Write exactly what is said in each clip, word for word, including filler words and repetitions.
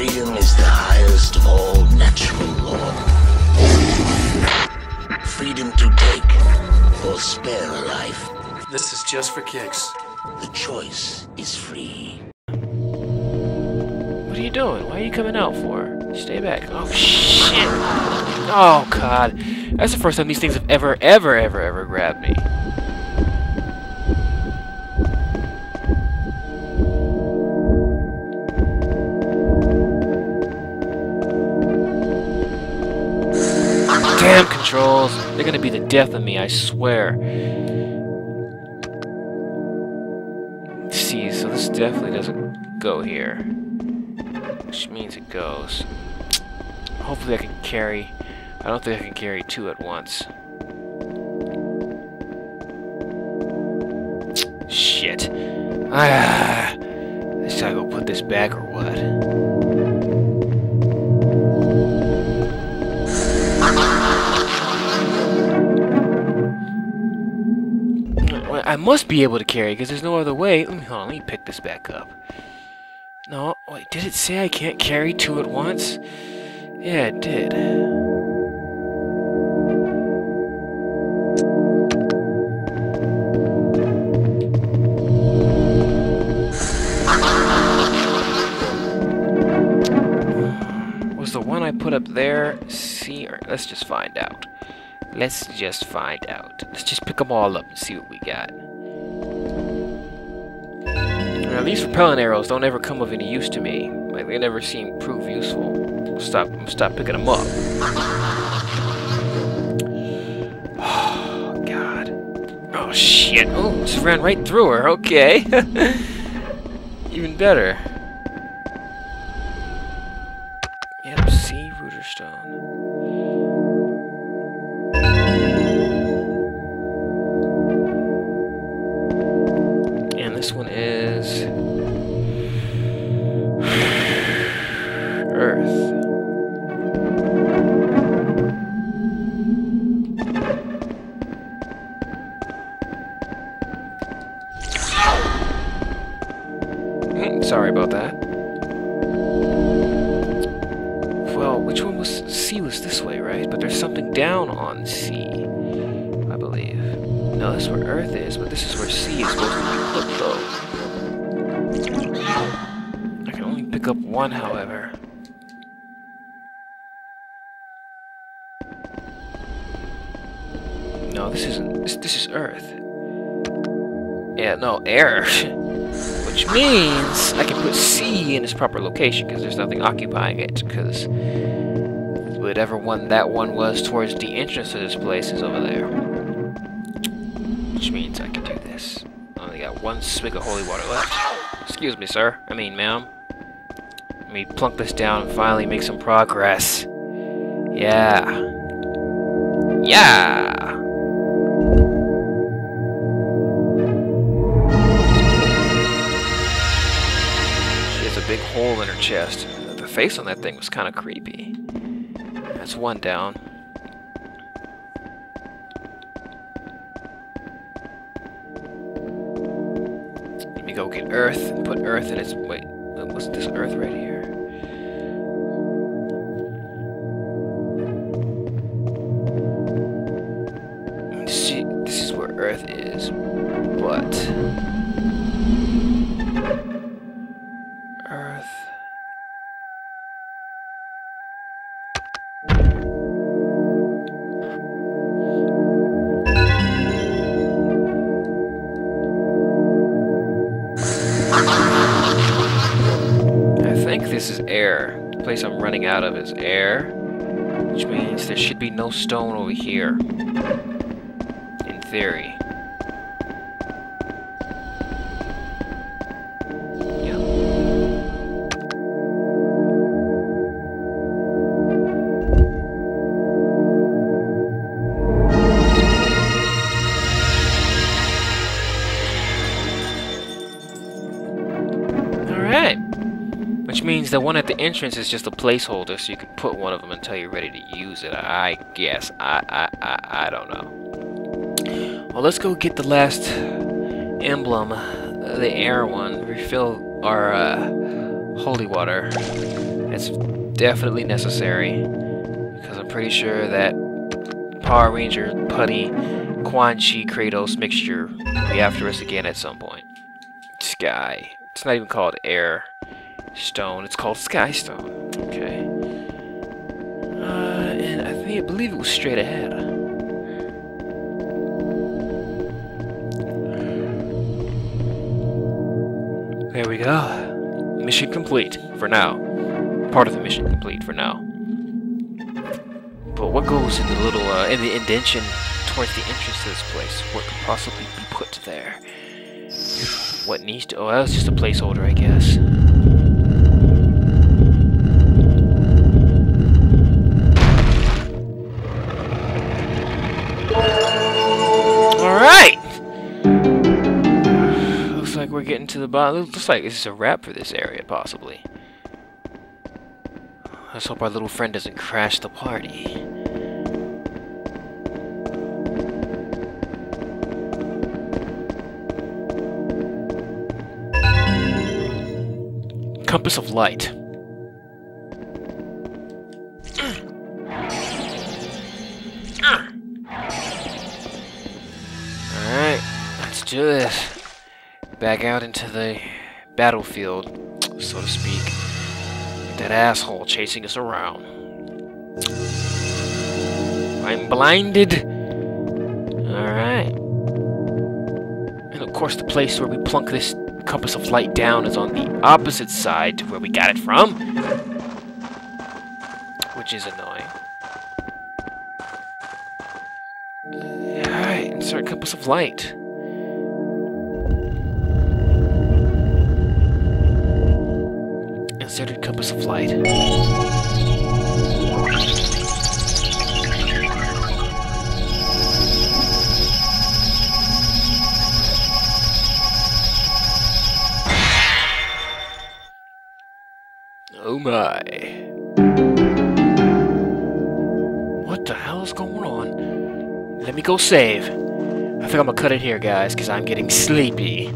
freedom is the highest of all natural law. Freedom to take or spare a life. This is just for kicks. The choice is free. What are you doing? Why are you coming out for? Stay back. Oh, shit. Oh, God. That's the first time these things have ever, ever, ever, ever grabbed me. Damn controls. They're gonna be the death of me, I swear. Let's see, so this definitely doesn't go here. Which means it goes. Hopefully I can carry... I don't think I can carry two at once. Shit. Ah, I just gotta go put this back or what? I must be able to carry because there's no other way. Let me, hold on, let me pick this back up. No, wait, did it say I can't carry two at once? Yeah, it did. Was the one I put up there C or let's just find out. Let's just find out. Let's just pick them all up and see what we got. Now, these repellent arrows don't ever come of any use to me. Like, they never seem prove useful. Stop, stop picking them up. Oh, God. Oh, shit. Oh, just ran right through her. Okay. Even better. Yep, see, Rooder Stone. This one is Earth. Mm, sorry about that. Well, which one was C was this way, right? But there's something down on C, I believe. No, that's where Earth is, but this is where C is supposed to be. I can only pick up one, however. No, this isn't. This, this is Earth. Yeah, no, air. Which means I can put C in its proper location because there's nothing occupying it. Because whatever one that one was towards the entrance to this place is over there. Which means I can do this. Got one swig of holy water left. Excuse me, sir. I mean, ma'am. Let me plunk this down and finally make some progress. Yeah. Yeah! She has a big hole in her chest. The face on that thing was kind of creepy. That's one down. Go get Earth and put Earth in its. Wait, what's this Earth right here? See, this is where Earth is, but Earth. Place I'm running out of is air, which means there should be no stone over here, in theory. The one at the entrance is just a placeholder, so you can put one of them until you're ready to use it. I guess. I I I, I don't know. Well, let's go get the last emblem, the air one. Refill our uh, holy water. It's definitely necessary, because I'm pretty sure that Power Ranger Putty Quan Chi Kratos mixture will be after us again at some point. Sky. It's not even called Air Stone. It's called Sky Stone. Okay. Uh, and I think I believe it was straight ahead. There we go. Mission complete for now. Part of the mission complete for now. But what goes in the little uh, in the indention towards the entrance to this place? What could possibly be put there? What needs to? Oh, that was just a placeholder, I guess. Alright! Looks like we're getting to the bottom. Looks like this is a wrap for this area, possibly. Let's hope our little friend doesn't crash the party. Compass of Light. Alright, let's do this. Back out into the battlefield, so to speak. That asshole chasing us around. I'm blinded. Alright. And of course the place where we plunk this Compass of Light down is on the opposite side to where we got it from, which is annoying. Alright, insert Compass of Light. Inserted Compass of Light. Oh my. What the hell is going on? Let me go save. I think I'm gonna cut it here, guys, because I'm getting sleepy.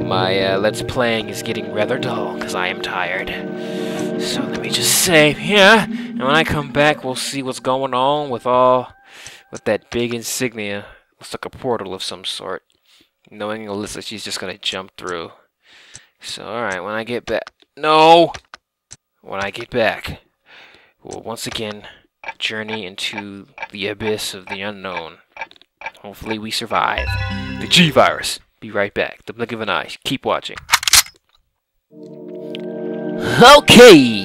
My uh, Let's Playing is getting rather dull, because I am tired. So let me just save here, and when I come back, we'll see what's going on with all... with that big insignia. Looks like a portal of some sort. Knowing Alyssa, she's just gonna jump through. So, alright, when I get back... No! When I get back, we'll once again journey into the abyss of the unknown. Hopefully we survive. The G-Virus. Be right back. The blink of an eye. Keep watching. Okay!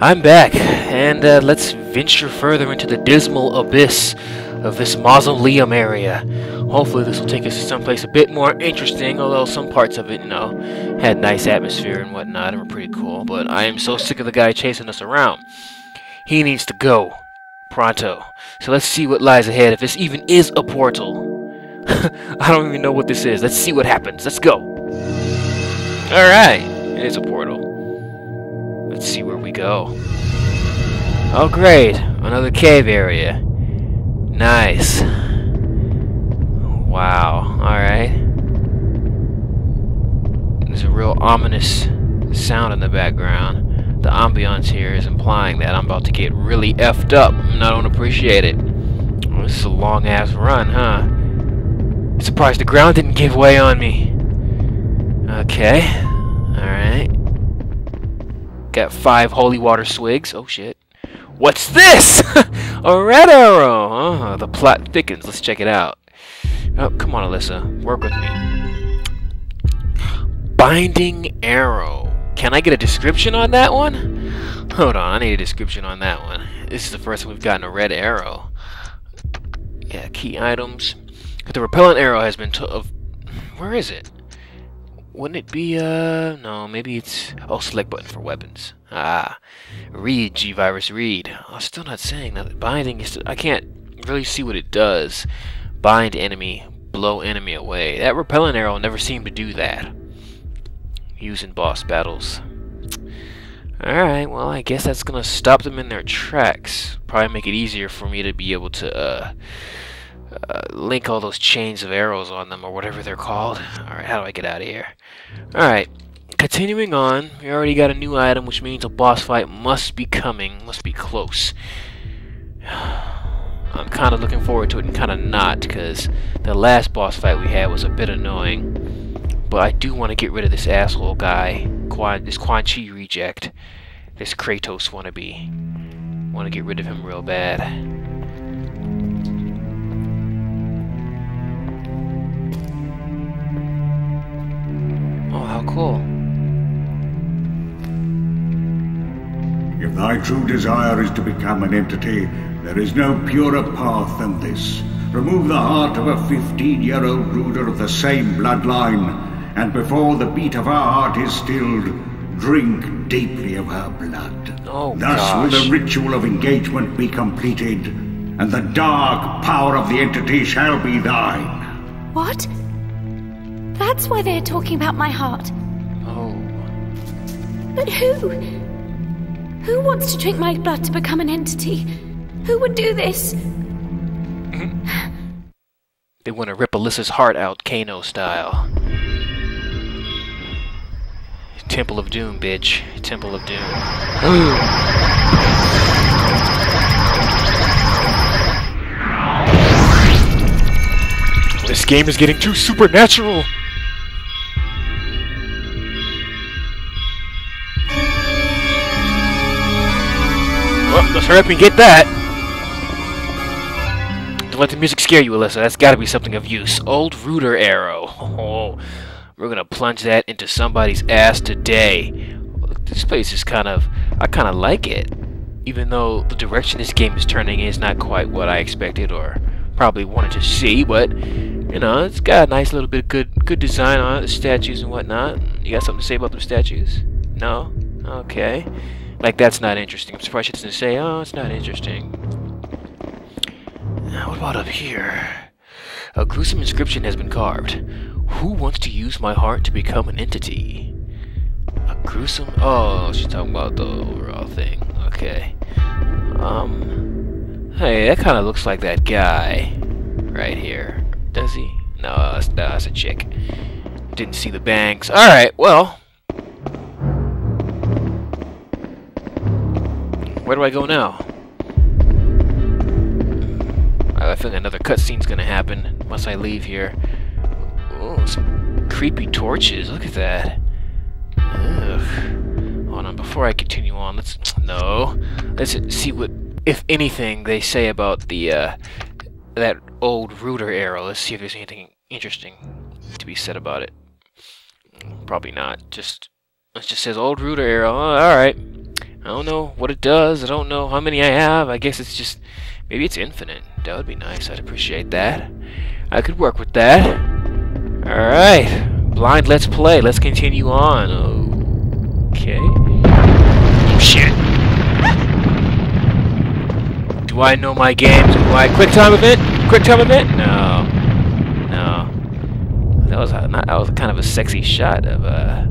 I'm back, and uh, let's venture further into the dismal abyss of this mausoleum area. Hopefully this will take us to someplace a bit more interesting, although some parts of it, you know, had nice atmosphere and whatnot and were pretty cool, but I am so sick of the guy chasing us around. He needs to go. Pronto. So let's see what lies ahead, if this even is a portal. I don't even know what this is. Let's see what happens. Let's go. Alright. It is a portal. Let's see where we go. Oh great. Another cave area. Nice. Wow, alright. There's a real ominous sound in the background. The ambiance here is implying that I'm about to get really effed up, and I don't appreciate it. Well, this is a long-ass run, huh? I'm surprised the ground didn't give way on me. Okay, alright. Got five holy water swigs. Oh, shit. What's this? A red arrow! Oh, the plot thickens. Let's check it out. Oh, come on, Alyssa. Work with me. Binding arrow. Can I get a description on that one? Hold on, I need a description on that one. This is the first one we've gotten a red arrow. Yeah, key items. But the repellent arrow has been to... Of where is it? Wouldn't it be, uh... no, maybe it's... Oh, select button for weapons. Ah. Read, G-Virus, read. I'm still not saying that. Binding is... I can't really see what it does. Bind enemy, blow enemy away. That repellent arrow never seemed to do that. Using boss battles. Alright, well I guess that's gonna stop them in their tracks. Probably make it easier for me to be able to uh, uh, link all those chains of arrows on them or whatever they're called. Alright, how do I get out of here? Alright, Continuing on, we already got a new item, which means a boss fight must be coming, must be close. I'm kind of looking forward to it and kind of not, because the last boss fight we had was a bit annoying. But I do want to get rid of this asshole guy, Quan, this Quan Chi reject, this Kratos wannabe. Want to get rid of him real bad. Oh, how cool. If thy true desire is to become an entity, there is no purer path than this. Remove the heart of a fifteen-year-old rooder of the same bloodline, and before the beat of her heart is stilled, drink deeply of her blood. Oh, Thus gosh. will the ritual of engagement be completed, and the dark power of the entity shall be thine. What? That's why they're talking about my heart. Oh. But who? Who wants to drink my blood to become an entity? Who would do this? They want to rip Alyssa's heart out, Kano style. Temple of Doom, bitch. Temple of Doom. Ooh. This game is getting too supernatural. Well, let's hurry up and get that. Don't let the music scare you, Alyssa. That's got to be something of use. Old Rooder Arrow. Oh, we're going to plunge that into somebody's ass today. This place is kind of... I kind of like it. Even though the direction this game is turning is not quite what I expected or probably wanted to see. But, you know, it's got a nice little bit of good, good design on it. The statues and whatnot. You got something to say about those statues? No? Okay. Like, that's not interesting. I'm surprised she doesn't say, oh, it's not interesting. Now, what about up here? A gruesome inscription has been carved. Who wants to use my heart to become an entity? A gruesome... Oh, she's talking about the overall thing. Okay. Um... Hey, that kind of looks like that guy. Right here. Does he? No, that's, no, that's a chick. Didn't see the bangs. Alright, well... Where do I go now? I feel like another cutscene's gonna happen once I leave here. Oh, some creepy torches. Look at that. Ugh. Hold on, before I continue on, let's no. Let's see what, if anything, they say about the uh, that old Rooder Arrow. Let's see if there's anything interesting to be said about it. Probably not. Just it just says old Rooder Arrow. Oh, all right. I don't know what it does. I don't know how many I have. I guess it's just... Maybe it's infinite. That would be nice. I'd appreciate that. I could work with that. Alright. Blind, let's play. Let's continue on. Okay. Oh, shit. Do I know my games? Do I... QuickTime event? QuickTime event? No. No. That was, not, that was kind of a sexy shot of, uh,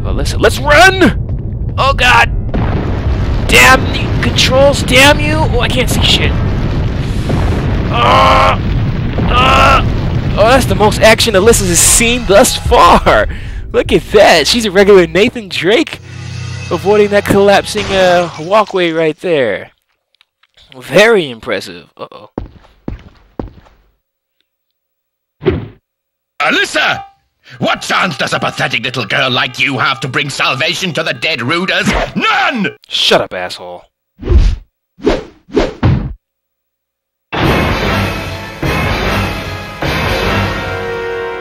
of Alyssa. Let's run! Oh, God! Damn the controls, damn you! Oh, I can't see shit. Uh, uh, oh, that's the most action Alyssa has seen thus far. Look at that. She's a regular Nathan Drake, avoiding that collapsing uh, walkway right there. Very impressive. Uh-oh. Alyssa! What chance does a pathetic little girl like you have to bring salvation to the dead Rooders? None! Shut up, asshole.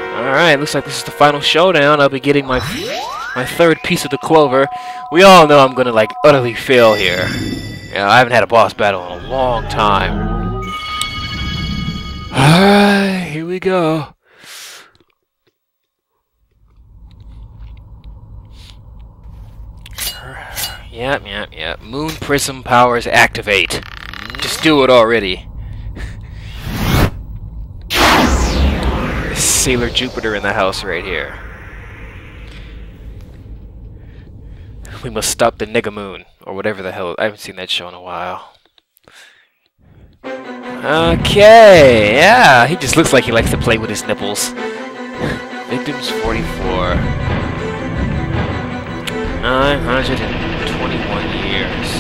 Alright, looks like this is the final showdown. I'll be getting my my third piece of the clover. We all know I'm gonna, like, utterly fail here. You know, I haven't had a boss battle in a long time. Alright, here we go. Yep, yep, yep. Moon Prism powers activate. Just do it already. Sailor Jupiter in the house right here. We must stop the Negamoon, or whatever the hell. I haven't seen that show in a while. Okay, yeah. He just looks like he likes to play with his nipples. Victims forty-four. nine hundred twenty-one years.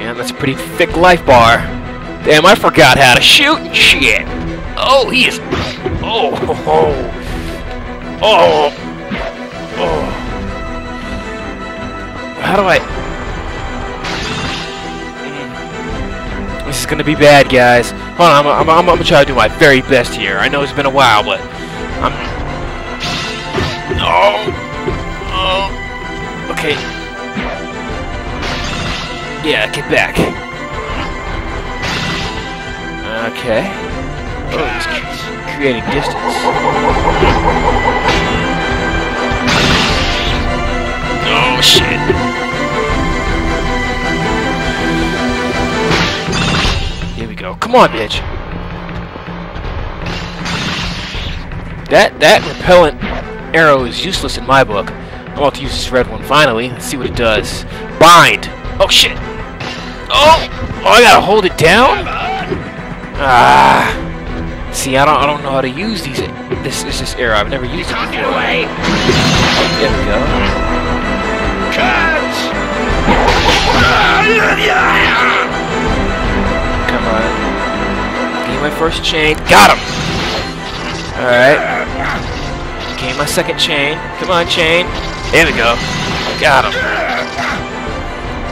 Yeah, that's a pretty thick life bar. Damn, I forgot how to shoot and shit. Oh, he is. Oh, oh, oh, oh. How do I? This is gonna be bad, guys. Hold on, I'm, I'm, I'm, I'm gonna try to do my very best here. I know it's been a while, but I'm. Oh. Oh. Okay. Yeah, get back. Okay. Oh, it's creating distance. Oh, shit. Here we go. Come on, bitch. That, that repellent arrow is useless in my book. I'm about to use this red one finally. Let's see what it does. Bind. Oh, shit. Oh! Oh, I gotta hold it down? Ah, see, I don't, I don't know how to use these. This is this arrow. I've never used it before. There we go. Cut. Come on. Gain my first chain. Got him. All right. Gain my second chain. Come on, chain. There we go. Got him.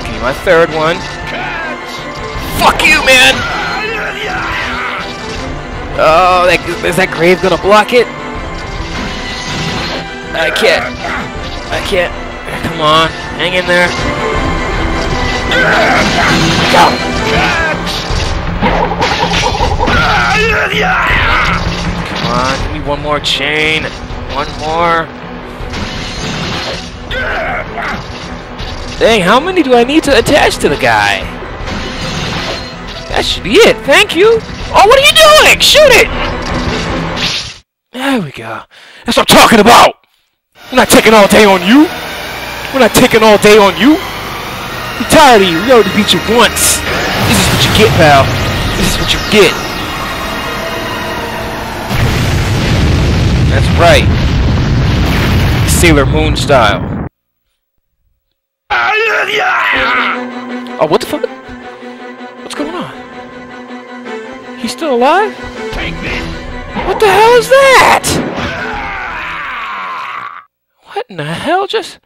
Gain my third one. Fuck you, man. Oh, that, is that grave gonna block it? I can't. I can't. Come on, hang in there. Go. Come on, give me one more chain. One more. Dang, how many do I need to attach to the guy? That should be it. Thank you. Oh, what are you doing? Shoot it! There we go. That's what I'm talking about! We're not taking all day on you! We're not taking all day on you! I'm tired of you. We already beat you once. This is what you get, pal. This is what you get. That's right. Sailor Moon style. Oh, what the fuck? What's going on? He's still alive? Take this. What the hell is that? What in the hell? Just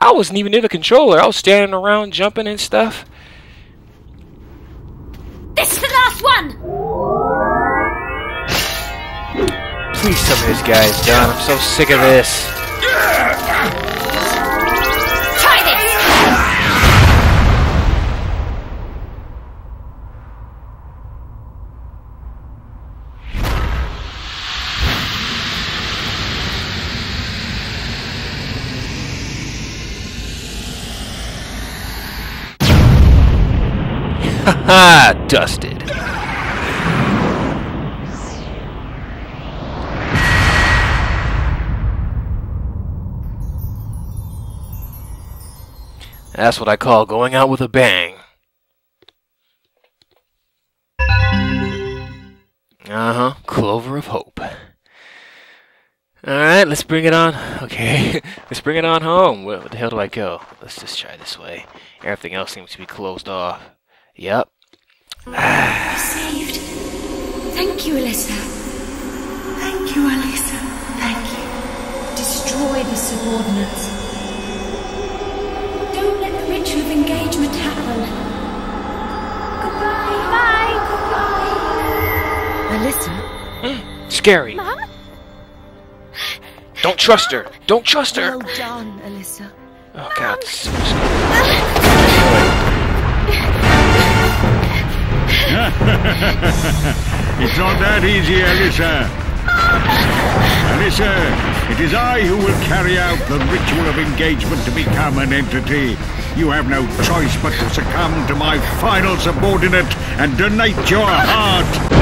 I wasn't even near the controller. I was standing around jumping and stuff. This is the last one! Please tell me this guy is done. I'm so sick of this. Try this! Haha, dusted. That's what I call going out with a bang. Uh-huh, Clover of Hope. Alright, let's bring it on. Okay, let's bring it on home. Where the hell do I go? Let's just try this way. Everything else seems to be closed off. Yep. You're saved. Thank you, Alyssa. Thank you, Alyssa. Thank you. Destroy the subordinates. Don't let the ritual of engagement happen. Goodbye. Bye. Goodbye. Alyssa? Scary. Mom? Don't trust her. Don't trust her. Well done, Alyssa. Oh, Mom. God. So scary. It's not that easy, Alyssa. Alyssa, it is I who will carry out the ritual of engagement to become an entity. You have no choice but to succumb to my final subordinate and donate your heart.